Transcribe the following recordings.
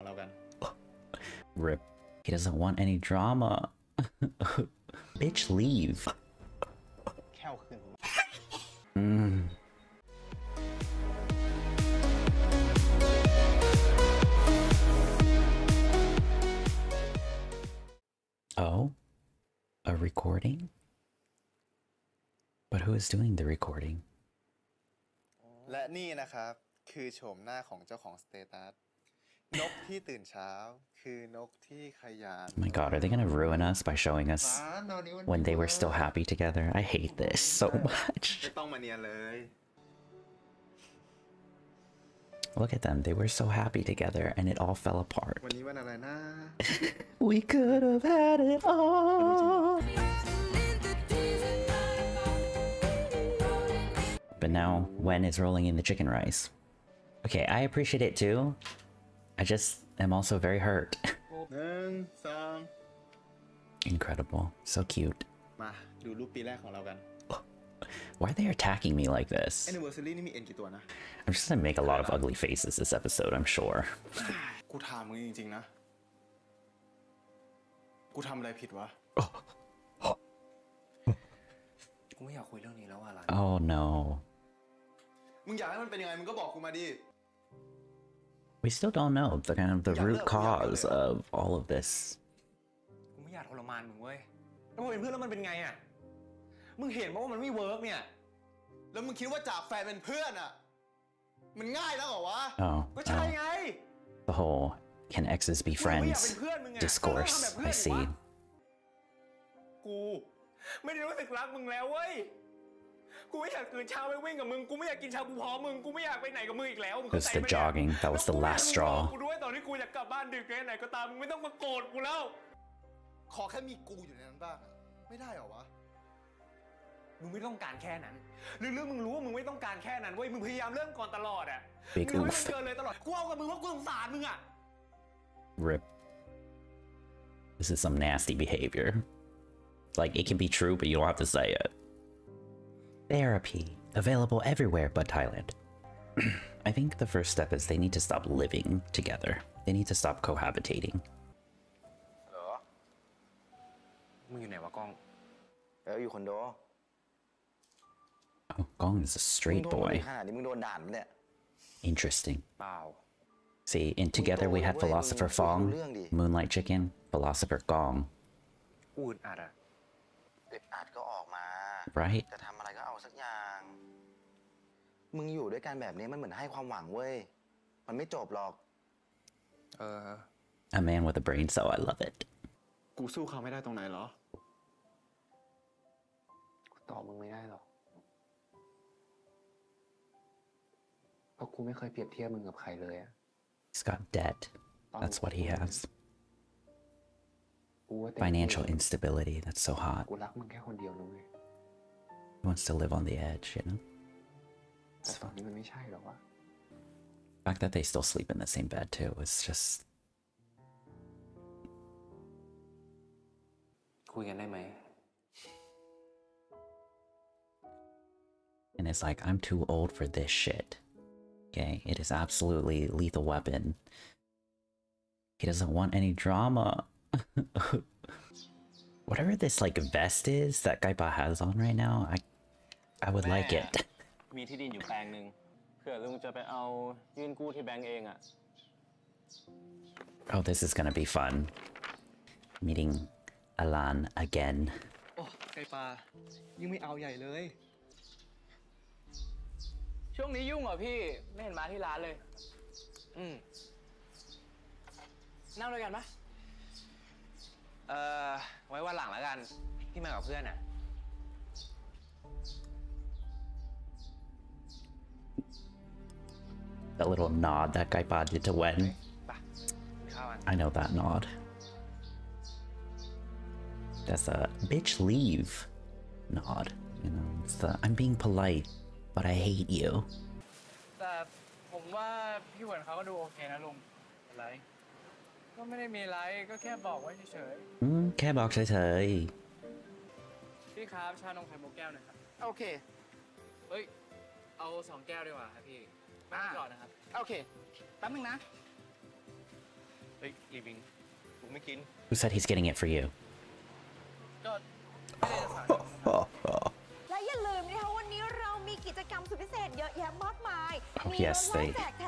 Hello again. Rip. He doesn't want any drama. Bitch, leave. Mm. Oh? A recording? But who is doing the recording? And this is the face of Status. Oh my god, are they gonna ruin us by showing us when they were still happy together? I hate this so much. Look at them, they were so happy together and it all fell apart. We could have had it all. But now Wen is rolling in the chicken rice. Okay, I appreciate it too. I just am also very hurt. Incredible. So cute. Why are they attacking me like this? I'm just gonna make a lot of ugly faces this episode, I'm sure. Oh no. We still don't know the kind of the root cause of all of this. The whole can exes be friends discourse, I see. It's the jogging. That was the last straw. Big oof. Rip. This is some nasty behavior. Like, it can be true, but you don't have to say it. Therapy. Available everywhere but Thailand. I think the first step is they need to stop living together. They need to stop cohabitating. Hello? Oh, Gong is a straight boy. Interesting. See, in Together we had Philosopher Fong, Moonlight Chicken, Philosopher Gong. Right? A man with a brain cell, I love it. He's got debt. That's what he has. Financial instability, that's so hot. He wants to live on the edge, you know? It's fun. The fact that they still sleep in the same bed, too, is just... And it's like, I'm too old for this shit. Okay, it is absolutely Lethal Weapon. He doesn't want any drama. Whatever this, like, vest is that Gaipa has on right now, I would like it. Oh, this is gonna be fun. Meeting Alan again. Oh, Gaipa, you ain't out yet, really. That little nod that Gaipa did to Wen. I know that nod. That's a bitch leave nod. You know, it's the I'm being polite, but I hate you. Okay. Who said he's getting it for you? Oh yes,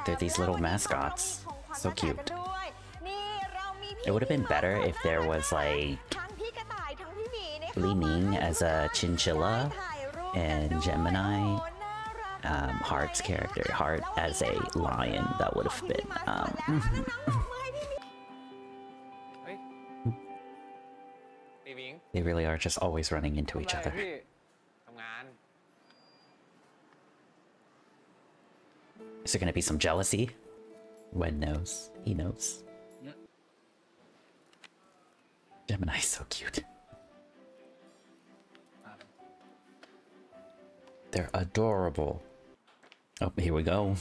they're these little mascots. So cute. It would have been better if there was like Li Ning as a chinchilla and Gemini, Heart's character, Heart as a lion. That would have been They really are just always running into each other. Is there gonna be some jealousy? Wen knows. He knows. Gemini's so cute. They're adorable. Oh, here we go.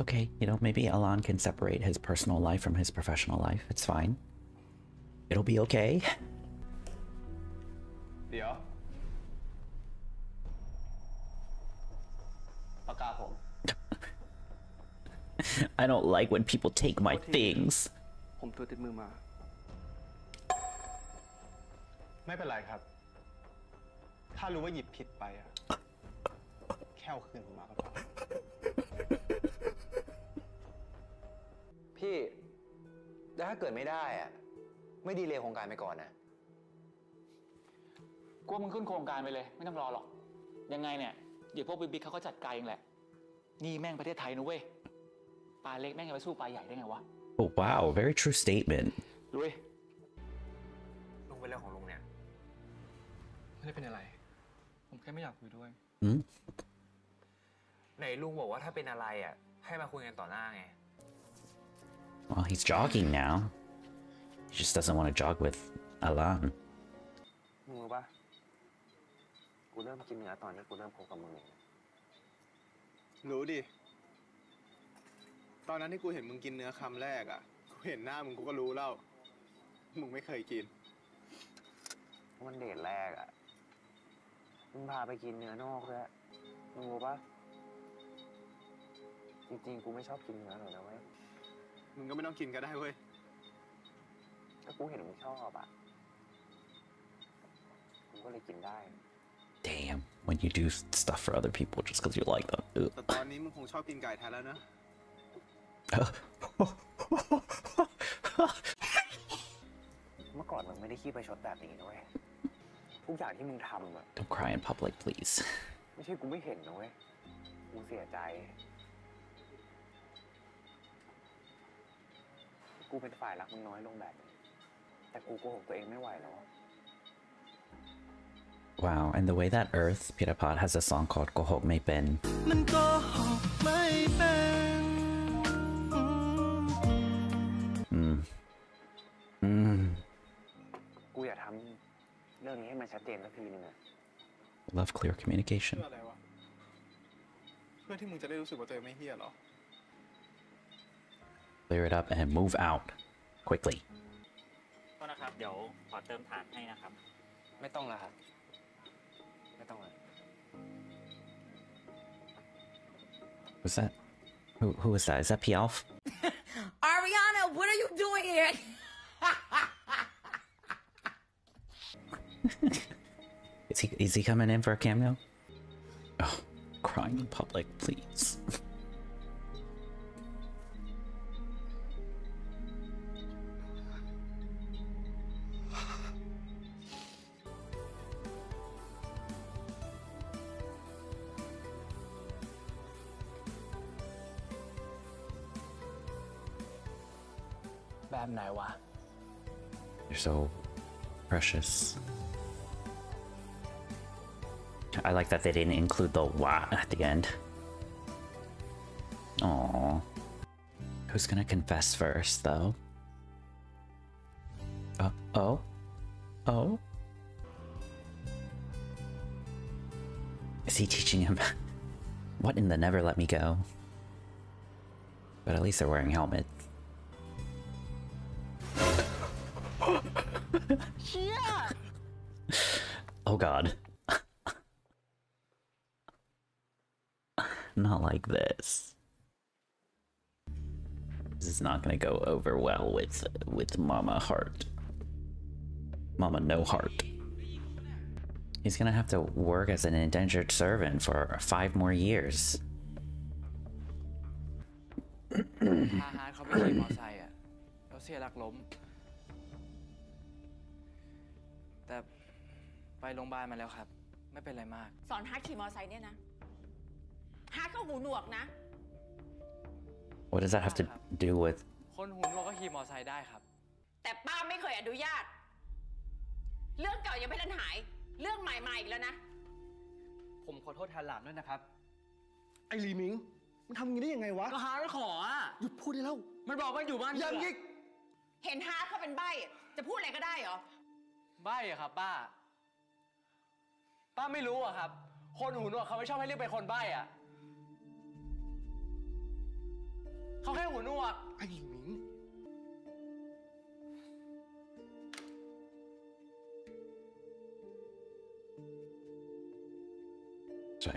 Okay, you know, maybe Alan can separate his personal life from his professional life. It's fine. It'll be okay. Yeah. I don't like when people take my things. Oh wow, very true statement. Hmm? Well, he's jogging now. He just doesn't want to jog with Alan. Damn, when you do stuff for other people just because you like them. Don't cry in public, please. Wow, and the way that Earth Peraphat has a song called Ko Hok Mai Pen. Love clear communication. Clear it up and move out quickly. What's that? Who is that? Is that P'Alf? Ariana, what are you doing here? Is he coming in for a cameo? Oh, crying in public, please. You're so precious. I like that they didn't include the wah at the end. Aww. Who's gonna confess first, though? Oh? Oh? Is he teaching him? What in the never let me go? But at least they're wearing helmets. here! Oh god. Not like this. This is not gonna go over well with Mama Heart. Mama No Heart. He's gonna have to work as an indentured servant for 5 more years. What does that have to do with? So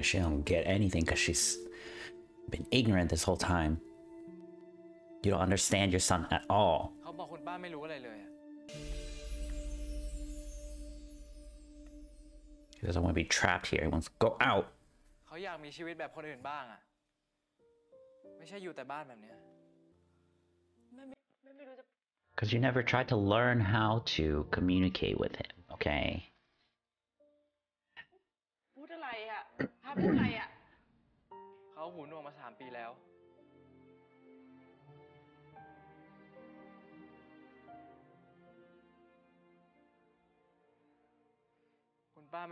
she don't get anything because she's been ignorant this whole time. You don't understand your son at all. He doesn't want to be trapped here. He wants to go out. Because you never tried to learn how to communicate with him, okay? Why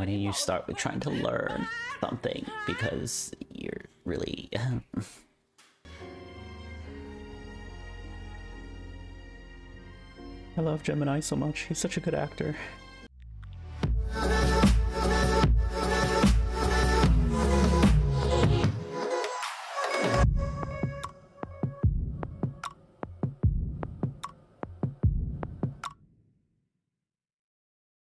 don't you start with trying to learn something, because you're really... I love Gemini so much. He's such a good actor.